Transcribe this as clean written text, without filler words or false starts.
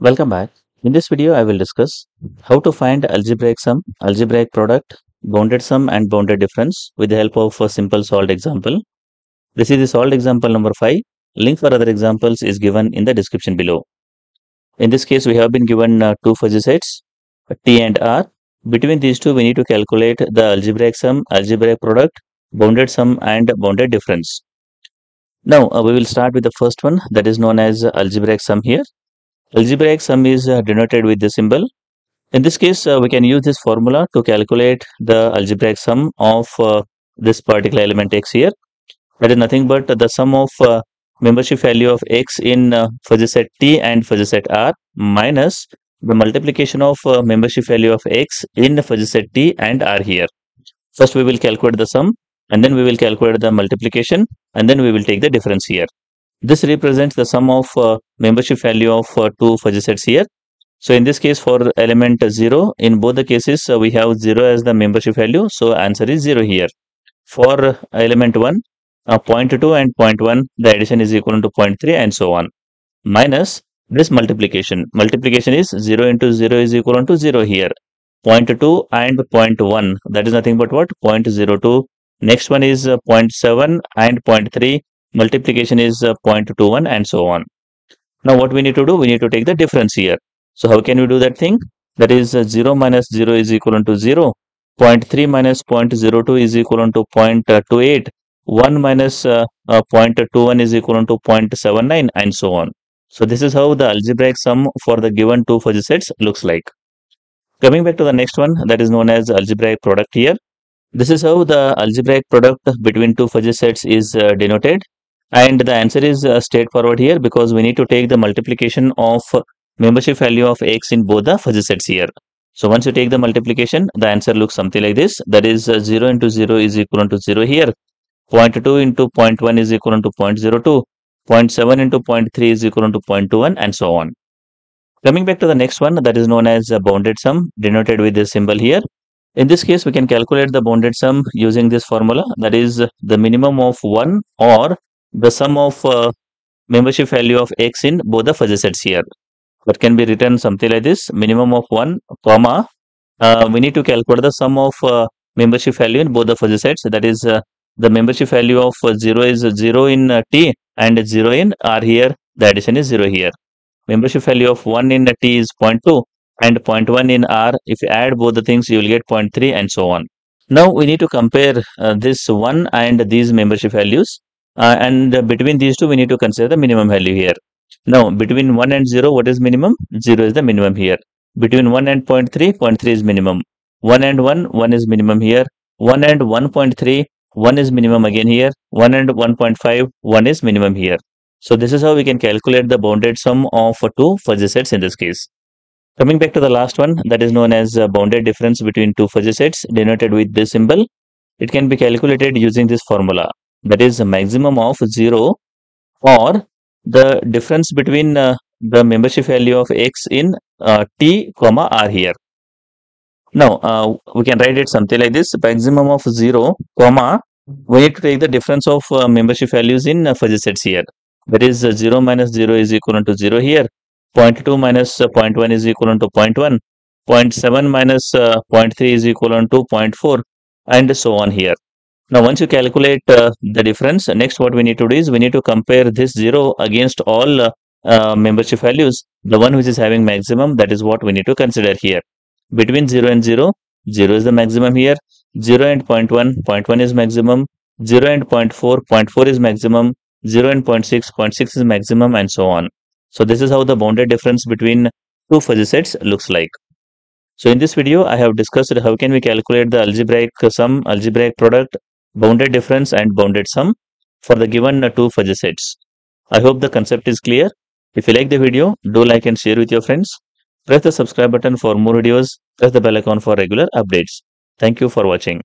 Welcome back. In this video, I will discuss how to find algebraic sum, algebraic product, bounded sum and bounded difference with the help of a simple solved example. This is the solved example number 5. Link for other examples is given in the description below. In this case, we have been given two fuzzy sets, T and R. Between these two, we need to calculate the algebraic sum, algebraic product, bounded sum and bounded difference. Now, we will start with the first one, that is known as algebraic sum here. Algebraic sum is denoted with the symbol. In this case, we can use this formula to calculate the algebraic sum of this particular element x here. That is nothing but the sum of membership value of x in fuzzy set T and fuzzy set R minus the multiplication of membership value of x in fuzzy set T and R here. First, we will calculate the sum and then we will calculate the multiplication and then we will take the difference here. This represents the sum of membership value of two fuzzy sets here. So in this case, for element 0, in both the cases we have 0 as the membership value, so answer is 0 here. For element 1, 0.2 and 0.1, the addition is equal to 0.3 and so on, minus this multiplication. Multiplication is 0 into 0 is equal to 0 here. 0.2 and 0.1, that is nothing but what? 0.02. Next one is 0.7 and 0.3. Multiplication is 0.21 and so on. Now what we need to do, we need to take the difference here. So how can we do that thing? That is 0 minus 0 is equal to 0, 0.3 minus 0.02 is equal to 0.28, 1 minus 0.21 is equal to 0.79 and so on. So this is how the algebraic sum for the given two fuzzy sets looks like. Coming back to the next one, that is known as algebraic product here. This is how the algebraic product between two fuzzy sets is denoted. And the answer is straightforward here, because we need to take the multiplication of membership value of x in both the fuzzy sets here. So once you take the multiplication, the answer looks something like this. That is 0 into 0 is equal to 0 here. 0.2 into 0.1 is equal to 0.02. 0.7 into 0.3 is equal to 0.21 and so on. Coming back to the next one, that is known as bounded sum, denoted with this symbol here. In this case, we can calculate the bounded sum using this formula. That is the minimum of 1 or the sum of membership value of x in both the fuzzy sets here. That can be written something like this: minimum of 1 comma, we need to calculate the sum of membership value in both the fuzzy sets. That is the membership value of 0 is 0 in T and 0 in R here. The addition is 0 here. Membership value of 1 in T is 0.2 and 0.1 in R. If you add both the things, you will get 0.3 and so on. Now we need to compare this 1 and these membership values. Between these two, we need to consider the minimum value here. Now, between 1 and 0, what is minimum? 0 is the minimum here. Between 1 and 0.3, 0.3 is minimum. 1 and 1, 1 is minimum here. 1 and 1.3, 1 is minimum again here. 1 and 1.5, 1 is minimum here. So this is how we can calculate the bounded sum of two fuzzy sets in this case. Coming back to the last one, that is known as bounded difference between two fuzzy sets, denoted with this symbol. It can be calculated using this formula. That is the maximum of 0 or the difference between the membership value of x in T comma R here. Now we can write it something like this: maximum of 0 comma, we need to take the difference of membership values in fuzzy sets here. That is 0 minus 0 is equal to 0 here. 0.2 minus 0.1 is equal to 0.1. 0.7 minus 0.3 is equal to 0.4 and so on here. Now, once you calculate the difference, next what we need to do is we need to compare this 0 against all membership values. The one which is having maximum, that is what we need to consider here. Between 0 and 0, 0 is the maximum here. 0 and 0.1, 0.1 is maximum. 0 and 0.4, 0.4 is maximum. 0 and 0.6, 0.6 is maximum and so on. So this is how the bounded difference between two fuzzy sets looks like. So in this video, I have discussed how can we calculate the algebraic sum, algebraic product, bounded difference and bounded sum for the given two fuzzy sets. I hope the concept is clear. If you like the video, do like and share with your friends. Press the subscribe button for more videos. Press the bell icon for regular updates. Thank you for watching.